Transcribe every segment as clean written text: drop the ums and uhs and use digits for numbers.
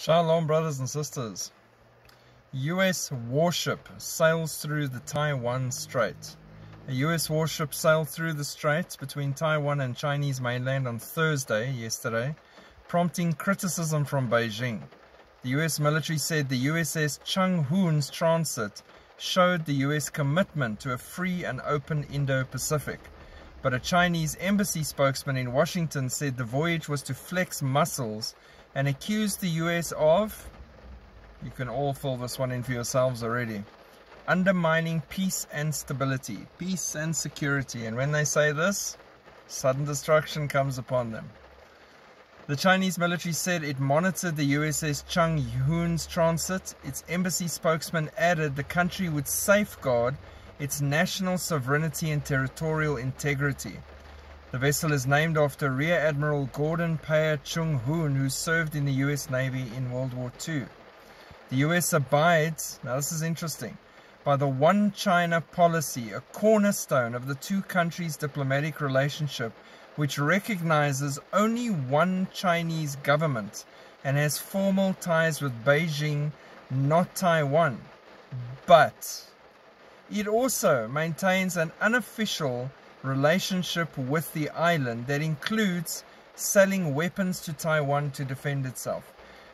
Shalom, brothers and sisters. U.S. warship sails through the Taiwan Strait. A U.S. warship sailed through the strait between Taiwan and Chinese mainland on Thursday, yesterday, prompting criticism from Beijing. The U.S. military said the USS Chung Hoon's transit showed the U.S. commitment to a free and open Indo-Pacific. But a Chinese embassy spokesman in Washington said the voyage was to flex muscles and accused the U.S. of, you can all fill this one in for yourselves already, undermining peace and stability, peace and security. And when they say this, sudden destruction comes upon them. The Chinese military said it monitored the USS Chung Hoon's transit. Its embassy spokesman added the country would safeguard its national sovereignty and territorial integrity. The vessel is named after Rear Admiral Gordon Pai Chung Hoon, who served in the U.S. Navy in World War II. The U.S. abides, now this is interesting, by the One China policy, a cornerstone of the two countries' diplomatic relationship, which recognizes only one Chinese government and has formal ties with Beijing, not Taiwan. But it also maintains an unofficial relationship with the island that includes selling weapons to Taiwan to defend itself.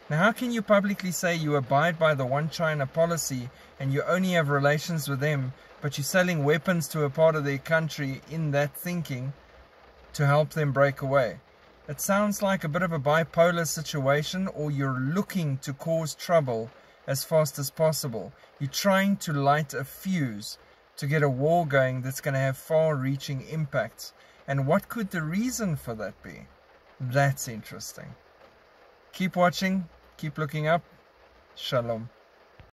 Now, how can you publicly say you abide by the One China policy and you only have relations with them, but you're selling weapons to a part of their country in that thinking to help them break away? It sounds like a bit of a bipolar situation, or you're looking to cause trouble as fast as possible. You're trying to light a fuse to get a war going that's going to have far-reaching impacts. And what could the reason for that be? That's interesting. Keep watching, keep looking up. Shalom.